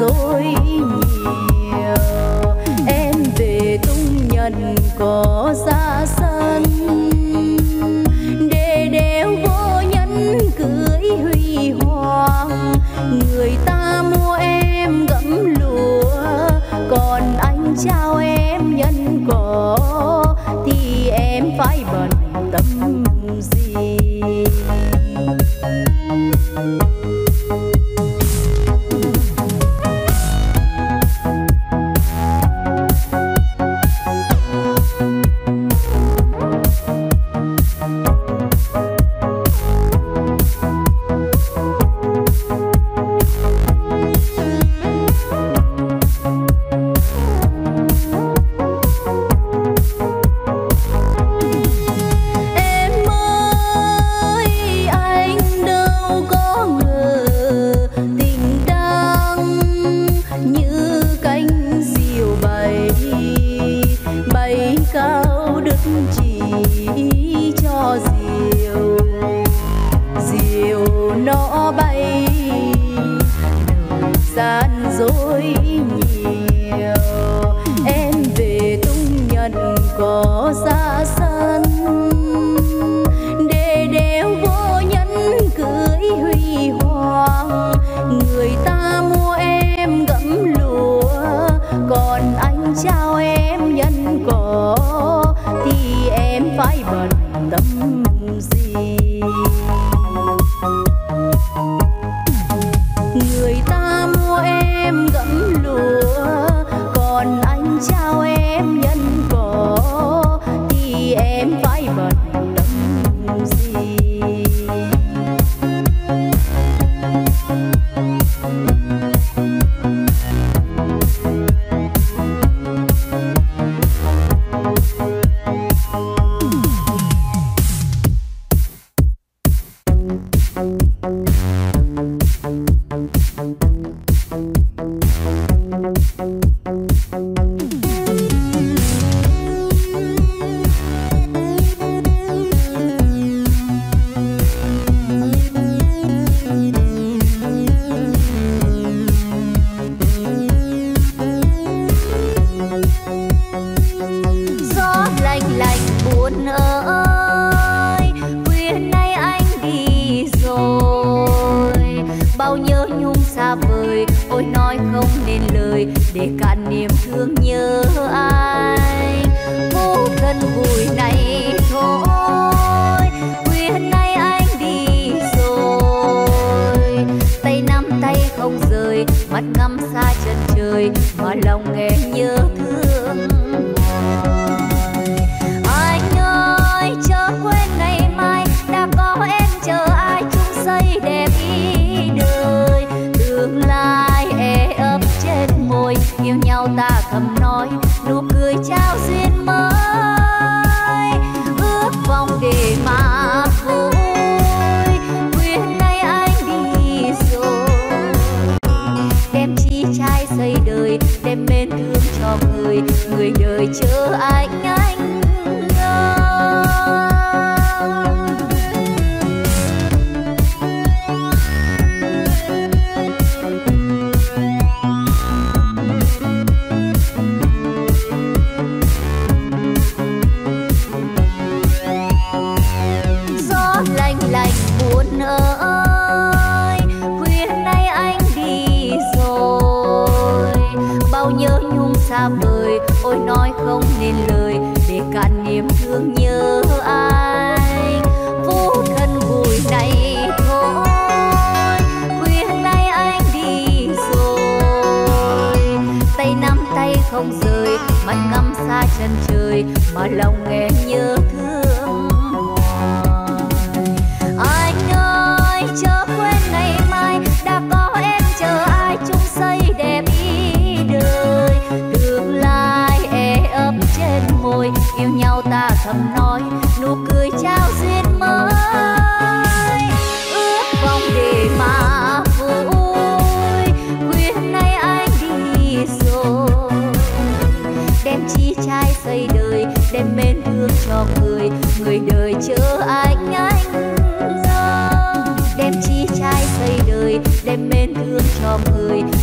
dối nhiều. Em về tung nhận có ra sân, để đeo vô nhân cưới huy hoàng. Người ta mua em gẫm lúa, còn anh trao em nhân cỏ, thì em phải bận tâm gì?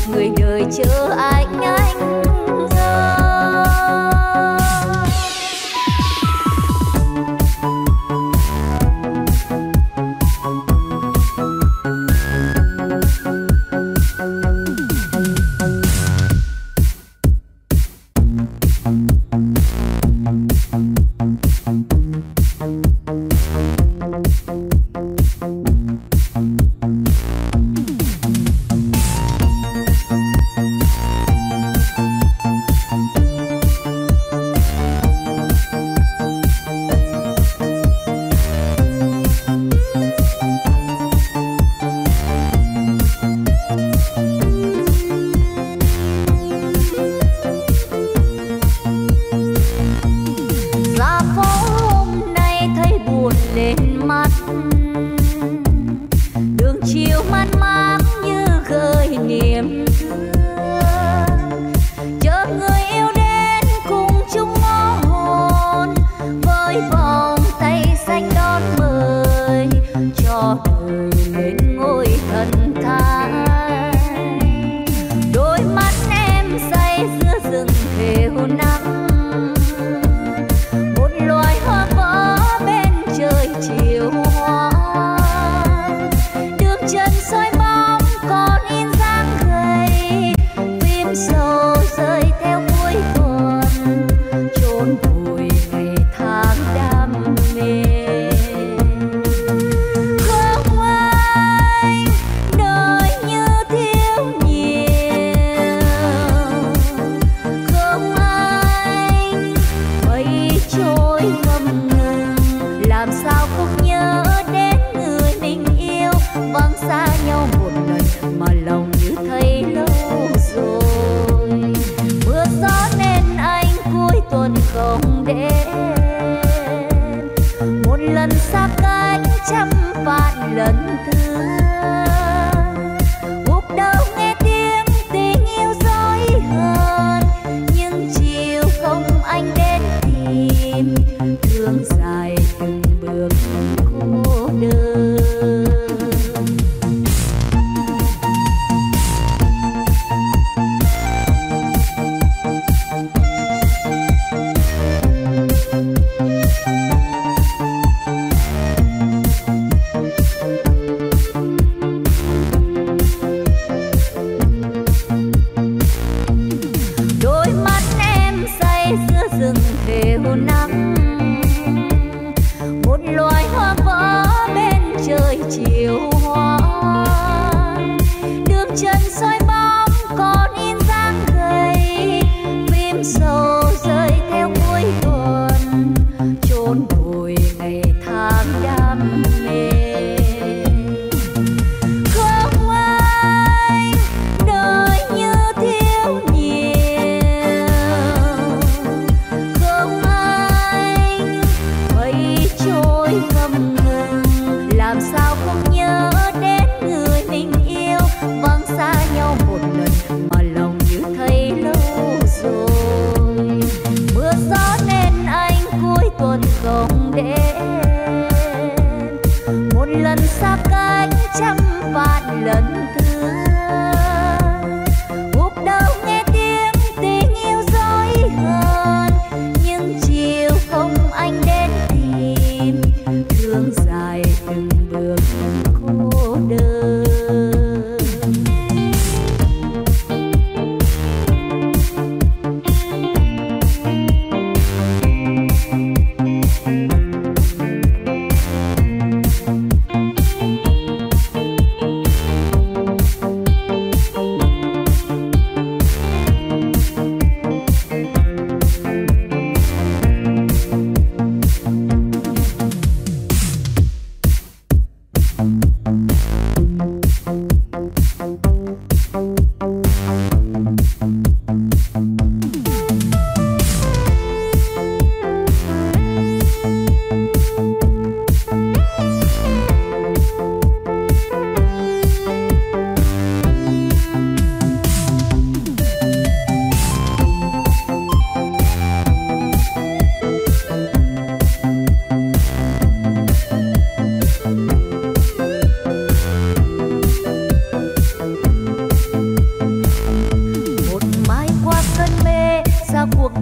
Người đời chờ anh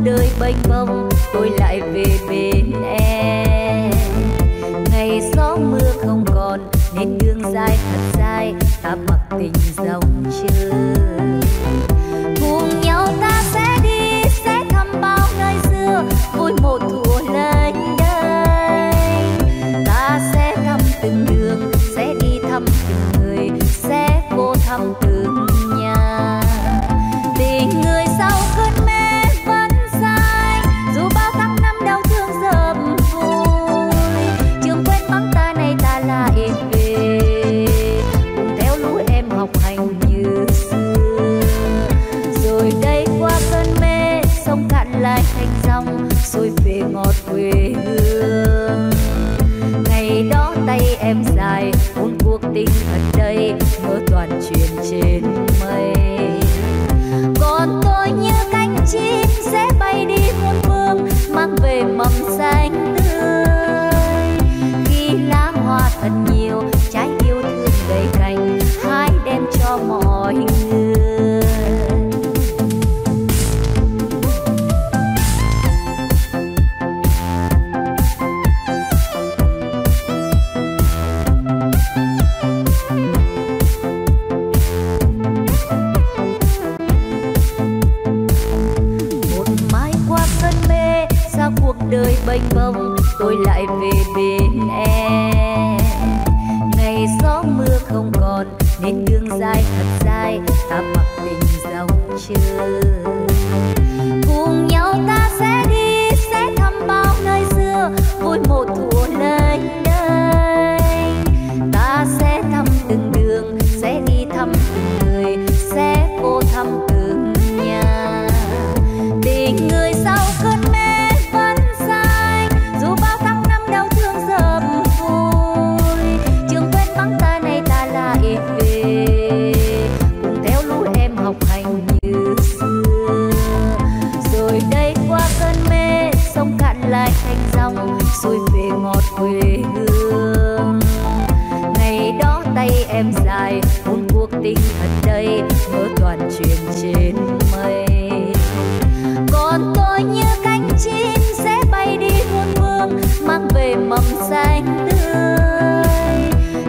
đời bênh bông tôi lại về bên em. Ngày gió mưa không còn nên đường dài thật dài, ta mặc tình dòng chưa cùng nhau ta sẽ đi, sẽ thăm bao ngày xưa vui một thủa lên đây. Ta sẽ thăm từng đường, sẽ đi thăm từng người, sẽ vô thăm từng nhà. Tình người sau cơn mê vẫn dài, dù bao tháng năm đau thương dầm vui. Trường quên bắn ta này ta lại về, cùng theo lũ em học hành như xưa. Rồi đây qua cơn mê, sông cạn lại thành dòng, rồi về ngọt quê hương. Ngày đó tay em dài, muốn cuộc tình thật đây, mơ toàn chuyện trên mây. Còn tôi như cánh chim sẽ bay đi muôn phương, mang về mầm xanh tươi. Khi lá hoa thật nhiều, trái yêu thương đầy cành, hãy đem cho mọi người. Đời bênh bông tôi lại về bên em. Ngày gió mưa không còn nên đường dài thật dài, ta mặc tình dòng chờ. Cùng nhau ta sẽ đi, sẽ thăm bao nơi xưa vui một thủa lên đây. Ta sẽ thăm từng đường, sẽ đi thăm từng người, sẽ vô thăm từng nhà. Tình người sau cơn mê lại thành dòng, rồi về ngọt quê hương. Ngày đó tay em dài, muốn cuộc tình thật đây, mơ toàn chuyện trên mây. Còn tôi như cánh chim sẽ bay đi muôn phương, mang về mầm xanh tươi.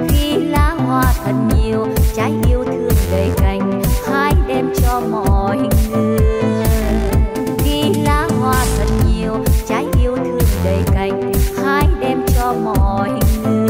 Khi lá hoa thật nhiều, trái yêu thương đầy cành, hãy đem cho mọi người. Khi lá hoa thật nhiều, trái yêu thương đầy cành, hãy đem cho mọi người.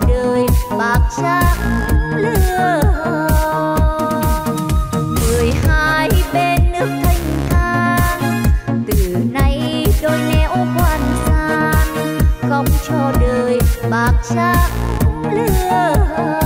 đời bạc trắng lừa hồng. 12 bên nước thanh thang, từ nay đôi nẻo quan gian, không cho đời bạc trắng lừa hồng.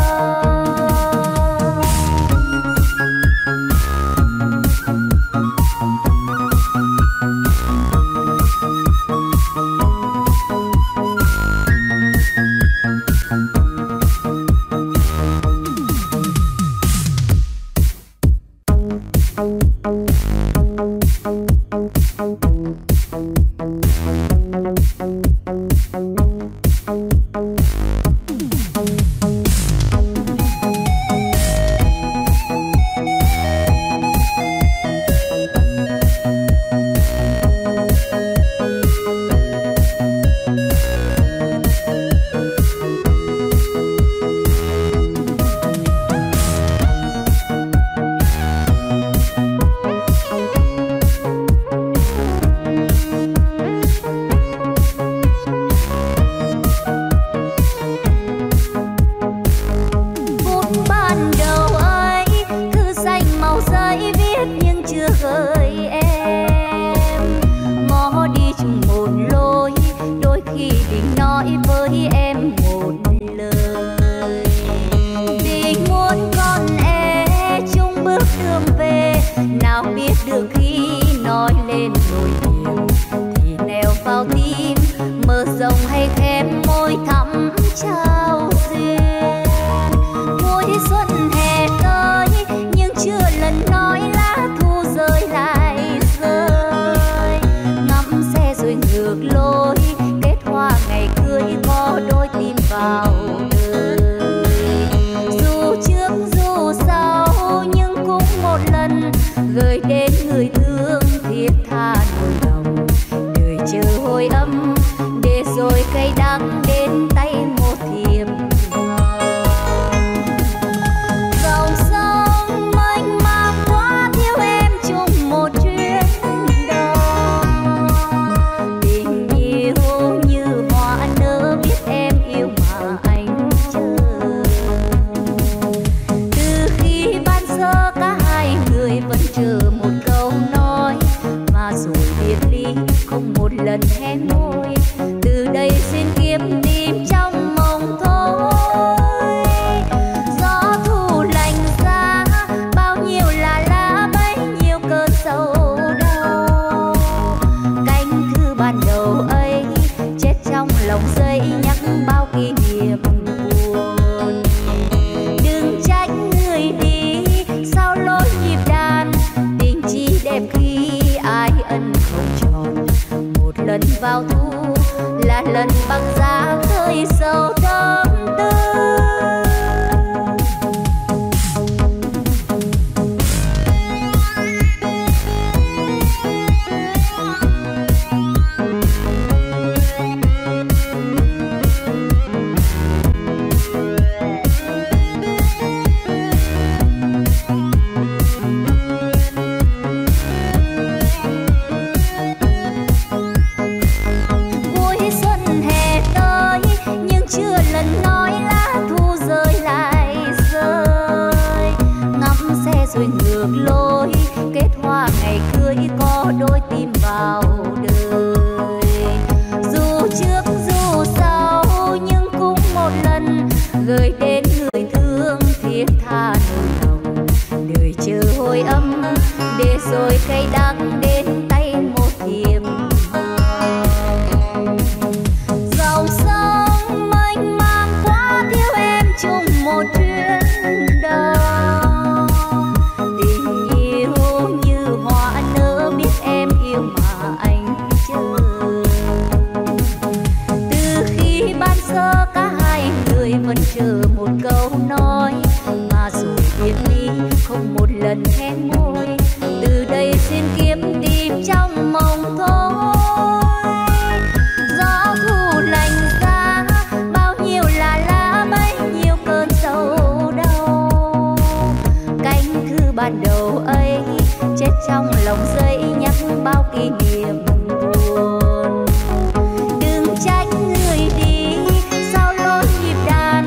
Đừng trách người đi sao lối nhịp đàn,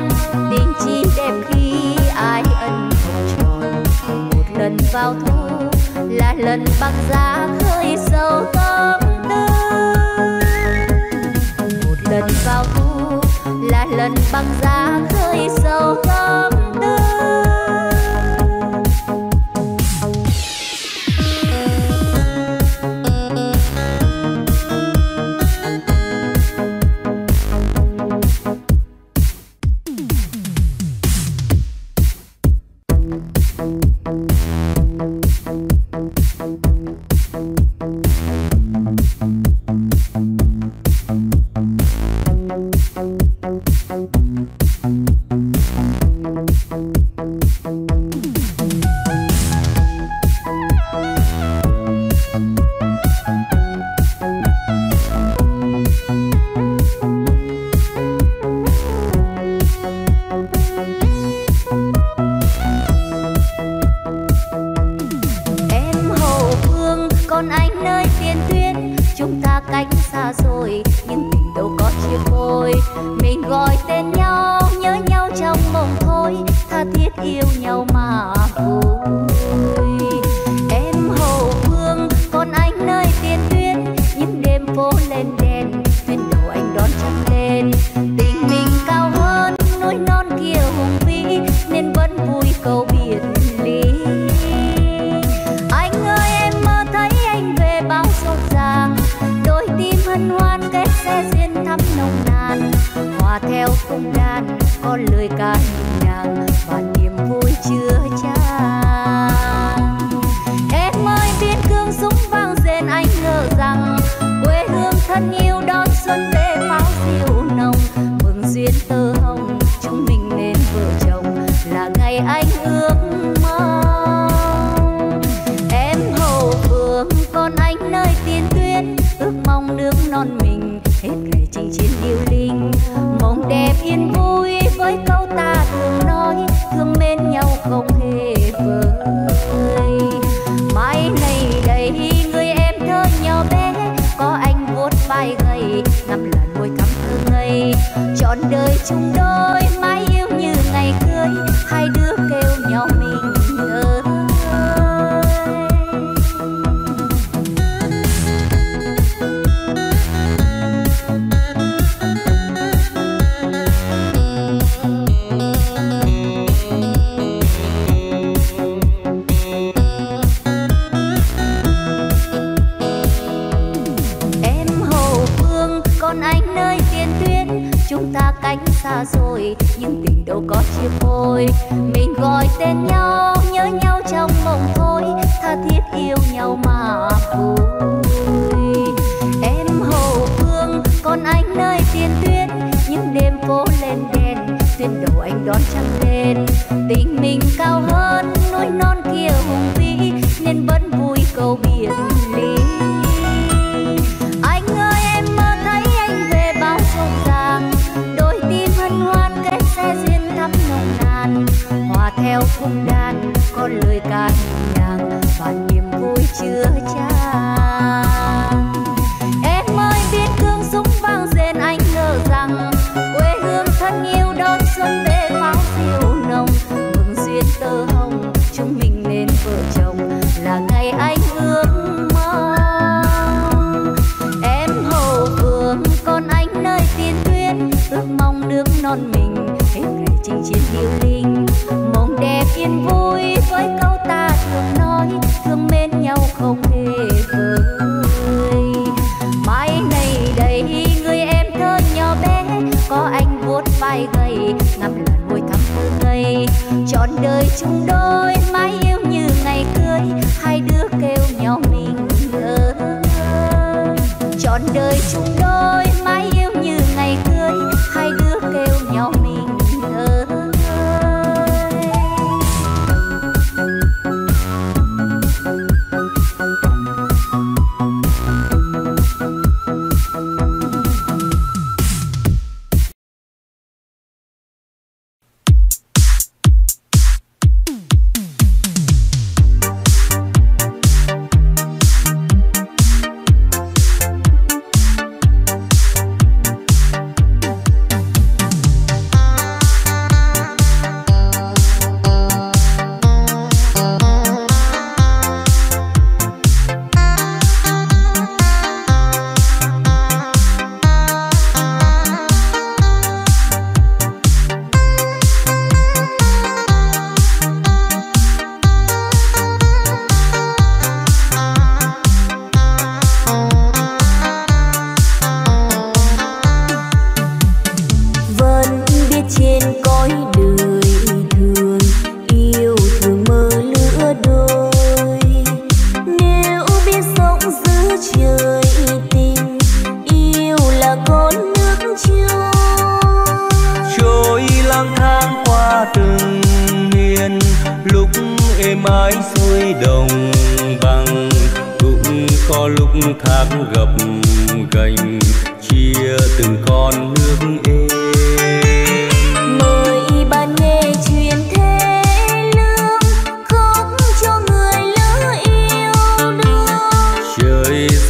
lần băng giá khơi sâu tâm tư. Một lần vào thu là lần băng giá khơi sâu tâm tư. lang thang qua từng miền, lúc êm ái xuôi đồng bằng, cũng có lúc thác gập ghềnh chia từng con nước êm.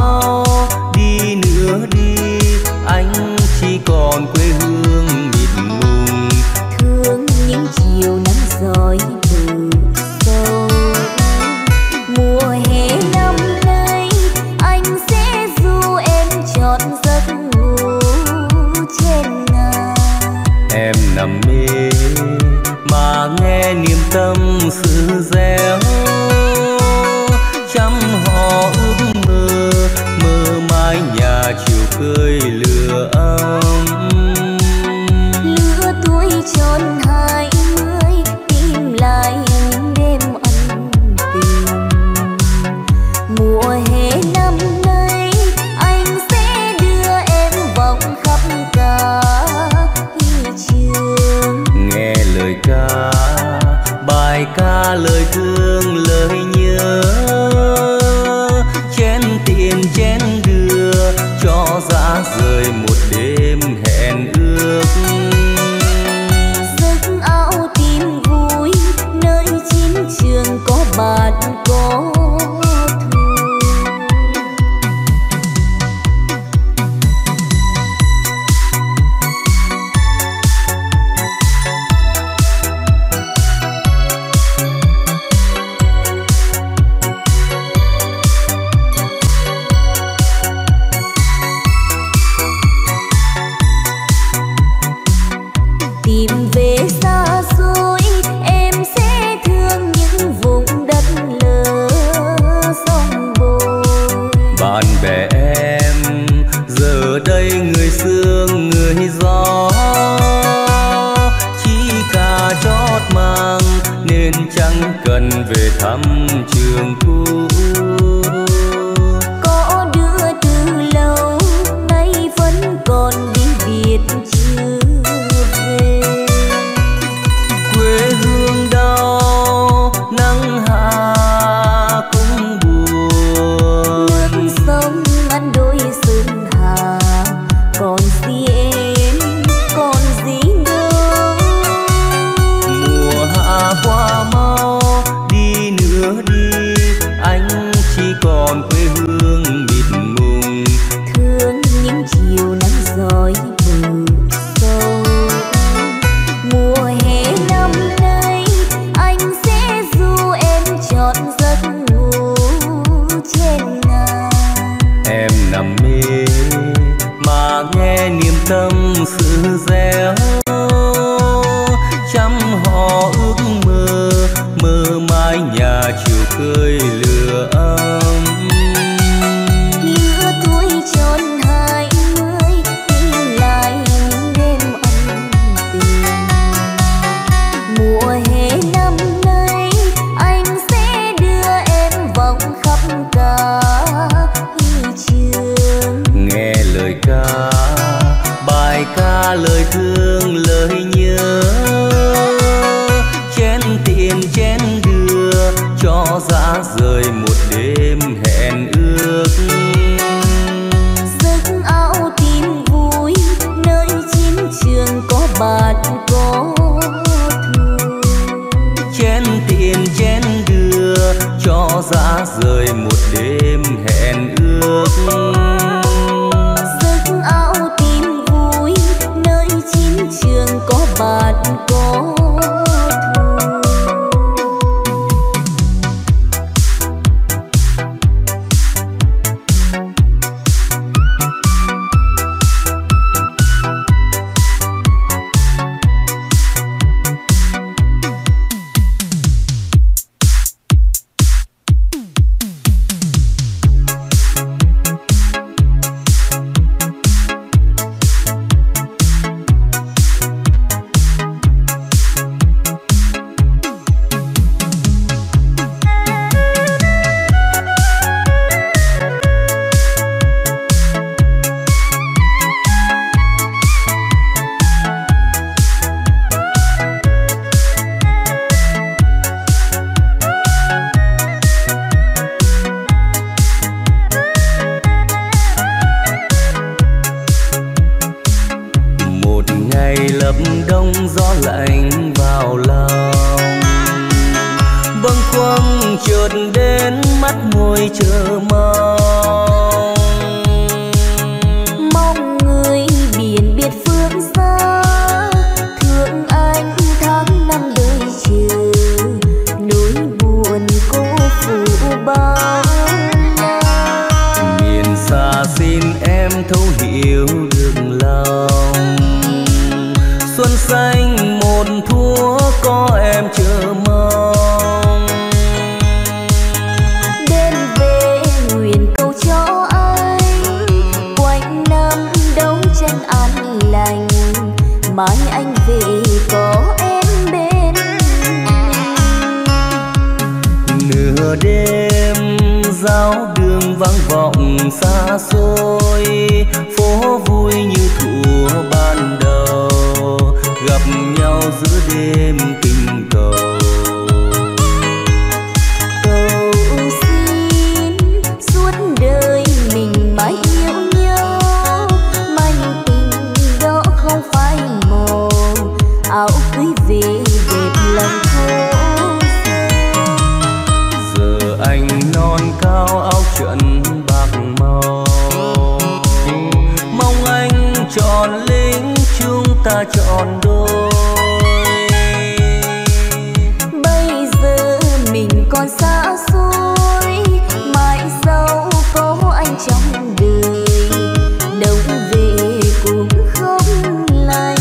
mau đi nữa đi, anh chỉ còn quê hương mịt mùng. Thương những chiều nắng rồi. Nằm mê mà nghe niềm tâm sự réo, trăm họ ước mơ mơ mãi nhà chiều cười lửa ấm. Lứa tuổi tròn 20 tìm lại những đêm ân tình. Mùa hè năm nay anh sẽ đưa em vòng khắp cả. Lời ca, bài ca, lời thương, lời nhớ, chén tiền chén đưa cho giá rời một đêm hẹn ước. Giấc áo tim vui nơi chiến trường có bạn có. Cần về thăm trường cũ. Có đứa từ lâu nay vẫn còn đi biệt chưa về. Quê hương đau nắng hạ cũng buồn. Nước sông ngăn đôi sương hà còn gì em còn gì đâu. Mùa hạ hoa mau đi, anh chỉ còn quê hương mịt mùng. Thương những chiều nắng rọi bờ sâu. Mùa hè năm nay anh sẽ du em trọn giấc ngủ trên ngàn. Em nằm mê mà nghe niềm tâm sự réo, trăm họ ước mơ mơ mãi nhà chiều cười lửa ấm. Lứa tuổi tròn 20 tìm lại những đêm ân tình. Mùa hè năm nay anh sẽ đưa em vòng khắp cả trường. Nghe lời ca, bài ca, lời thương, lời nhớ, chén tiền chén đưa cho giá rời một đêm hẹn ước. Giấc áo tim vui nơi chiến trường có bạn có thương. Chén tiền chén đưa cho giá rời một đêm hẹn ước. Giấc áo tim vui nơi chiến trường có bạn có. xin em thấu hiểu được lòng. Xuân xanh một thuở có em chờ mong. Đêm về nguyện cầu cho anh quanh năm đấu tranh an lành. Mai anh về có em bên mình. Nửa đêm giao đường vắng vọng xa xôi, phố vui như thuở ban đầu, gặp nhau giữa đêm tình cầu. Cầu xin suốt đời mình mãi yêu nhau, manh tình đó không phải màu áo quý vị đẹp lòng thơ. Giờ anh non cao áo trận bạc màu, mong anh tròn lính chúng ta tròn đôi. Bây giờ mình còn xa xôi, mãi sau có anh trong đời, đông về cũng không lành.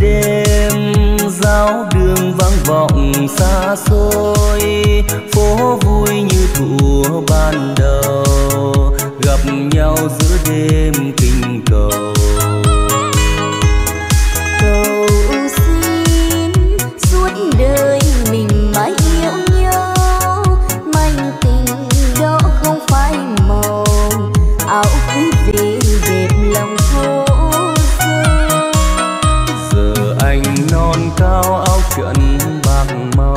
Đêm giao đường vắng vọng xa xôi, phố vui như thuở ban đầu, gặp nhau giữa đêm tình cầu. Cầu xin suốt đời mình mãi yêu nhau, manh tình đó không phải màu áo quý vị đẹp lòng thơ. Anh non cao áo trận bạc màu,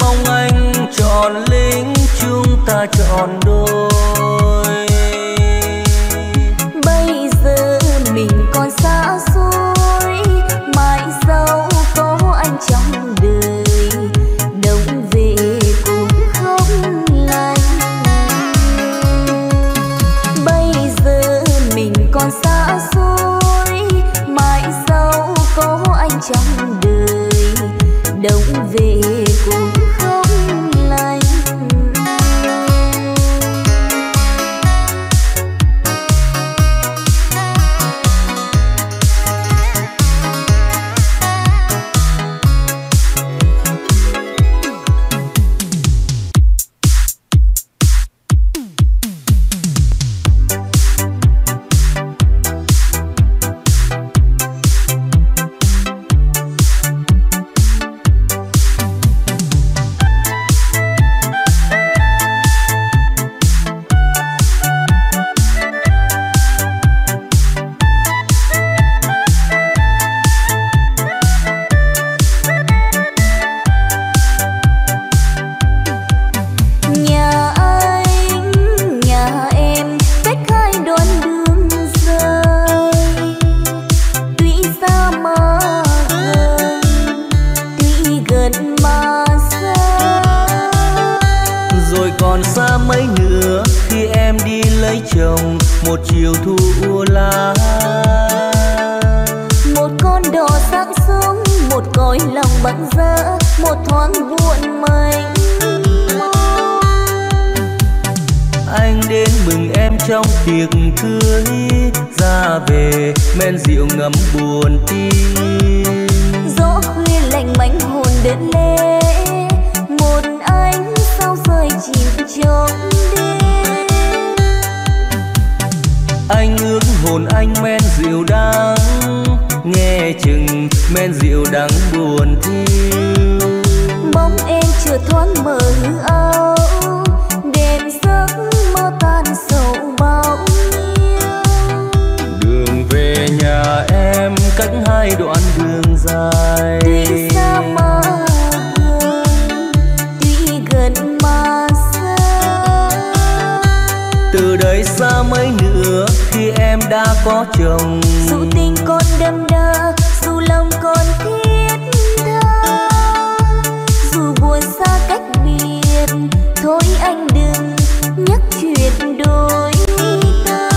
mong anh tròn lính chúng ta tròn đôi. Bây giờ mình còn xa xôi, mãi sau có anh trong đời, đông về cũng không lành. Bây giờ mình còn xa xôi, anh trong đời đông về cũng không lành. Một chiều thu u lá, một con đò sáng sớm, một cõi lòng bận rỡ, một thoáng buồn mênh mông. Anh đến mừng em trong tiệc cưới, ra về men rượu ngấm buồn tim. Gió khuya lạnh mánh hồn đến lễ, một anh sao rơi chìm trong đêm. Anh ước hồn anh men rượu đắng, nghe chừng men rượu đắng buồn thiêu. Bóng em chưa thoáng mờ hư áo, đêm giấc mơ tan sầu bao nhiêu. Đường về nhà em cách hai đoạn đường dài, tuy xa mà gần, tuy gần mà xa. Từ đây xa mấy nữa nữa khi em đã có chồng. Dù tình con đâm đa, dù lòng con thiết tha, dù buồn xa cách biệt, thôi anh đừng nhắc chuyện đôi ta.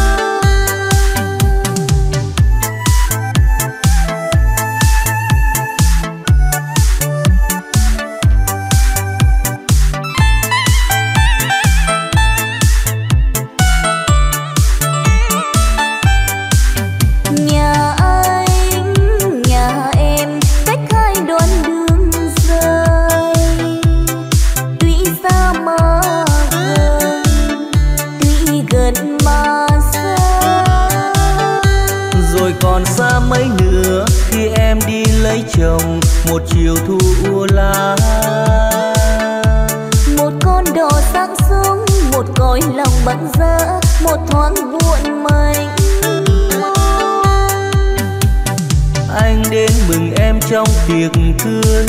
Chồng một chiều thu u lá, một con đò sang sông, một cõi lòng bận rỡ, một thoáng buồn mênh. Anh đến mừng em trong tiệc cưới,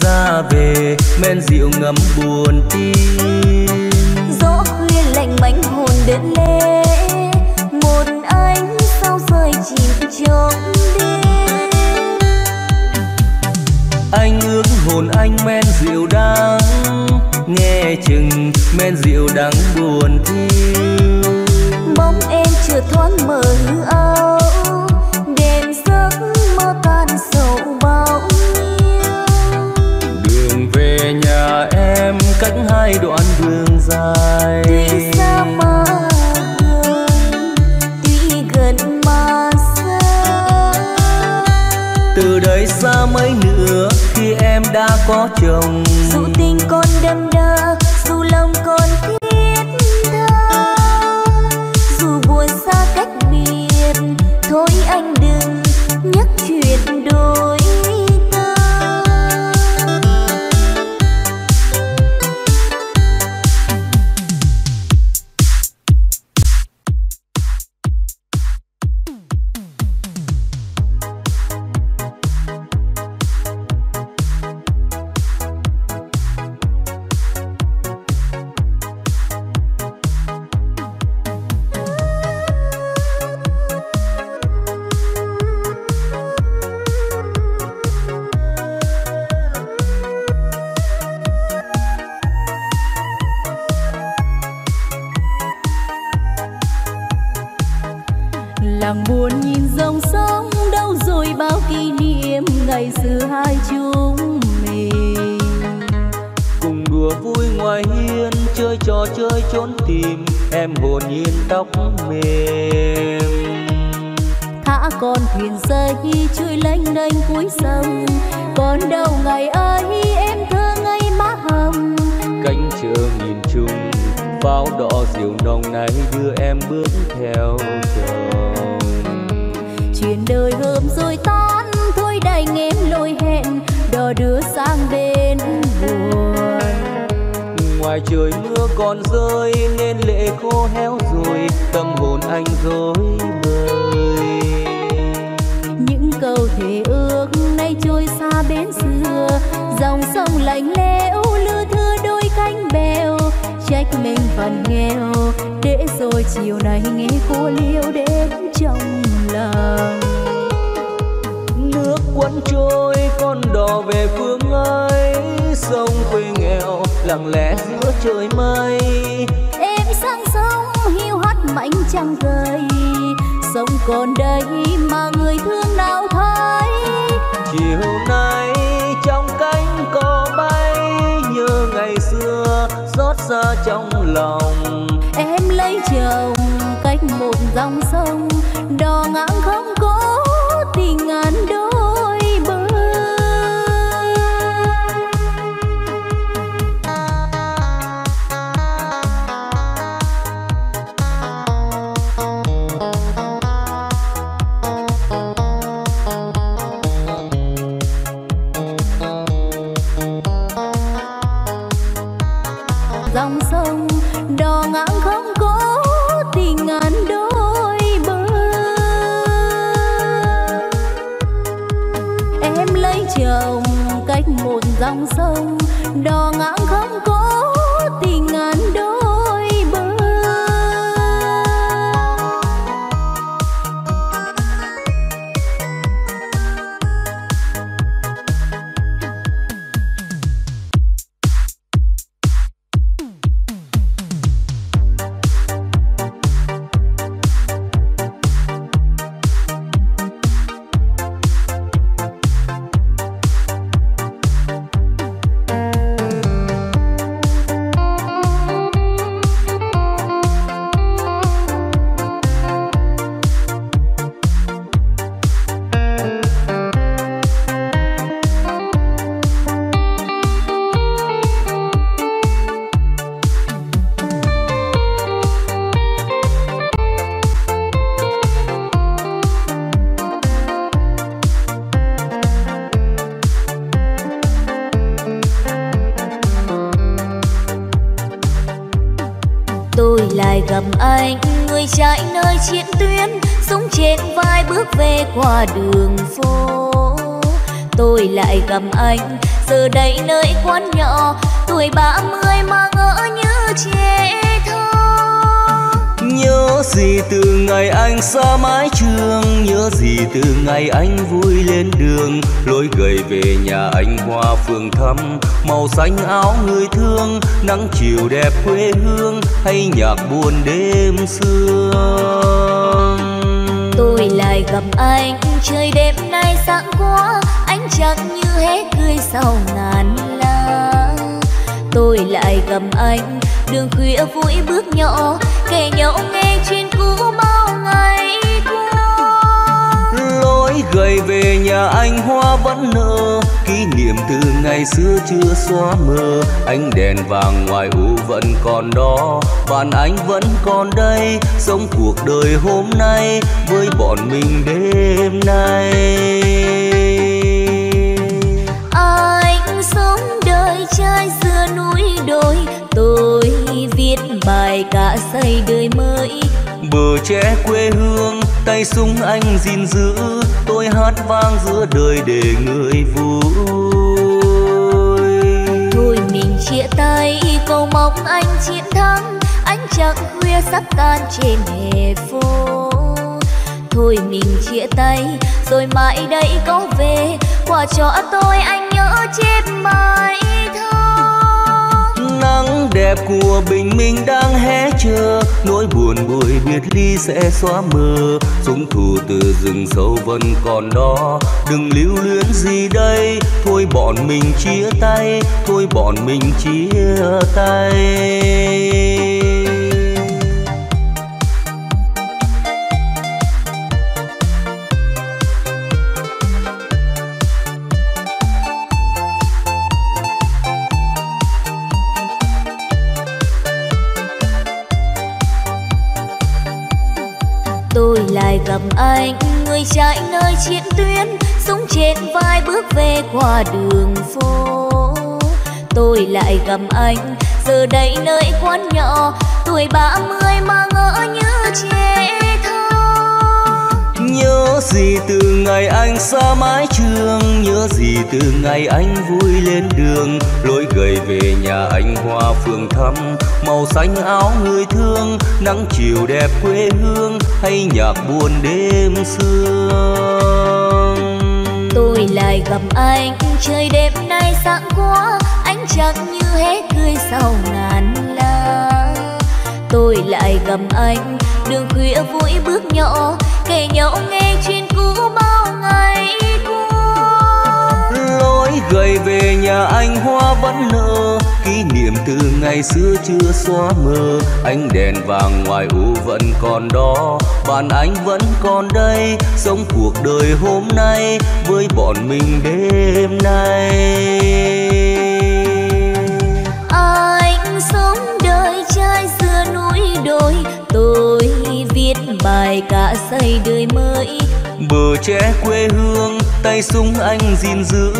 ra về men rượu ngấm buồn tim. Gió khuya lạnh mánh hồn đến lê, một anh sao rơi chìm trong đêm. Anh ước hồn anh men rượu đắng, nghe chừng men rượu đắng buồn thiêu. Bóng em chưa thoáng mờ hư áo, đêm giấc mơ tan sầu bao nhiêu. Đường về nhà em cách hai đoạn đường dài, tuy xa mà gần, tuy gần mà xa. Từ đây xa mấy nữa khi em đã có chồng. Dù tình con đâm đa, dù lòng con thiết tha, dù buồn xa cách biệt, thôi anh đừng nhắc chuyện đôi ta. Làng buồn nhìn dòng sông, đâu rồi bao kỷ niệm ngày xưa hai chúng mình cùng đùa vui ngoài hiên, chơi trò chơi trốn tìm, em hồn nhiên tóc mềm. Thả con thuyền rơi trôi lênh đênh cuối sông, còn đâu ngày ấy em thơ ngây má hồng. Cánh chờ nhìn chung pháo đỏ rượu nồng này đưa em bước theo chồng. Chuyện đời hôm rồi tan, thôi đành em lôi hẹn, đò đưa sang bên buồn. Ngoài trời mưa còn rơi nên lệ khô héo rồi, tâm hồn anh rối bời. Những câu thề ước nay trôi xa bến xưa, dòng sông lạnh lẽo lưa thưa đôi cánh bèo. Trách mình phần nghèo, để rồi chiều nay nghe cô liêu đến trong lòng. Nước cuốn trôi con đò về phương ấy, sông quê nghèo lặng lẽ giữa trời mây. Em sang sông hiu hắt mảnh trăng rơi, sông còn đây mà người thương nào thấy. Chiều nay trong cánh cò bay, nhớ ngày xưa xót xa trong lòng. Em lấy chồng cách một dòng sông, đò ngang không có tình ngàn đôi bờ. Dòng sông đò ngang không có tình ngàn đôi. Chồng cách một dòng sông, đò ngang không có tình ngàn đôi bờ. anh, người chạy nơi chiến tuyến, súng trên vai bước về qua đường phố. Tôi lại gặp anh, giờ đây nơi quán nhỏ, tuổi 30 mà ngỡ như trẻ thơ. Nhớ gì từ ngày anh xa mái trường, nhớ gì từ ngày anh vui lên đường. Lối gầy về nhà anh qua phường thăm, màu xanh áo người thương, nắng chiều đẹp quê hương, hay nhạc buồn đêm xưa. Tôi lại gặp anh, trời đêm nay sáng quá, anh chẳng như hết cười sau ngàn lá. Tôi lại gặp anh, đường khuya vui bước nhỏ, kể nhau nghe chuyện cũ bao ngày qua. Lối gầy về nhà anh hoa vẫn nở, kỷ niệm từ ngày xưa chưa xóa mờ. Ánh đèn vàng ngoài u vẫn còn đó, bạn anh vẫn còn đây, sống cuộc đời hôm nay với bọn mình đêm nay. Anh sống đời trai xưa núi đồi, tôi viết bài cả xây đời mới. Bờ tre quê hương, tay súng anh gìn giữ, tôi hát vang giữa đời để người vui. Thôi mình chia tay, cầu mong anh chiến thắng, ánh trăng khuya sắp tan trên hè phố. Thôi mình chia tay, rồi mãi đây có về, quả trọ tôi anh nhớ chép mãi thơ. Nắng đẹp của bình minh đang hé chờ, nỗi buồn bồi biệt ly sẽ xóa mờ. Súng thù từ rừng sâu vẫn còn đó, đừng lưu luyến gì đây, thôi bọn mình chia tay, thôi bọn mình chia tay. Lại gặp anh, người chạy nơi chiến tuyến, súng trên vai bước về qua đường phố. Tôi lại gặp anh, giờ đây nơi quán nhỏ, tuổi 30 mà ngỡ như trẻ thơ. Nhớ gì từ ngày anh xa mái trường, nhớ gì từ ngày anh vui lên đường. Lối gầy về nhà anh hoa phường thăm, màu xanh áo người thương, nắng chiều đẹp quê hương, hay nhạc buồn đêm xưa. Tôi lại gặp anh, trời đêm nay sáng quá, anh chẳng như hết cười sau ngàn lá. Tôi lại gặp anh, đường khuya vui bước nhỏ, kể nhau nghe chuyện cũ bao ngày qua. Lối gầy về nhà anh hoa vẫn nở, kỷ niệm từ ngày xưa chưa xóa mờ. Ánh đèn vàng ngoài u vẫn còn đó, bạn anh vẫn còn đây, sống cuộc đời hôm nay với bọn mình đêm nay. Anh sống đời trai xưa núi đồi, tôi viết bài cả xây đời mới. Bờ tre quê hương, tay súng anh gìn giữ,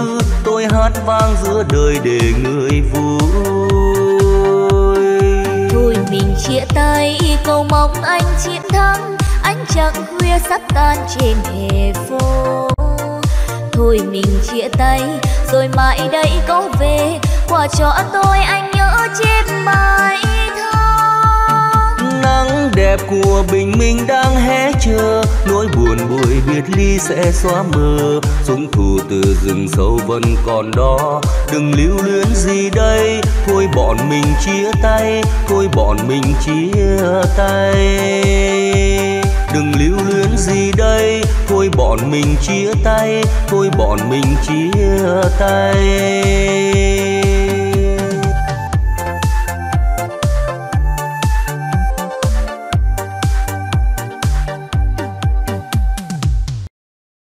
tôi hát vang giữa đời để người vui. Thôi mình chia tay, cầu mong anh chiến thắng, ánh trăng khuya sắp tan trên hè phố. Thôi mình chia tay, rồi mãi đây có về, quả trọ tôi anh nhớ chép mãi thơ. Nắng đẹp của bình minh đang hé chờ, nỗi buồn bồi biệt ly sẽ xóa mờ. Súng thù từ rừng sâu vẫn còn đó, đừng lưu luyến gì đây, thôi bọn mình chia tay, thôi bọn mình chia tay. Đừng lưu luyến gì đây, thôi bọn mình chia tay, thôi bọn mình chia tay.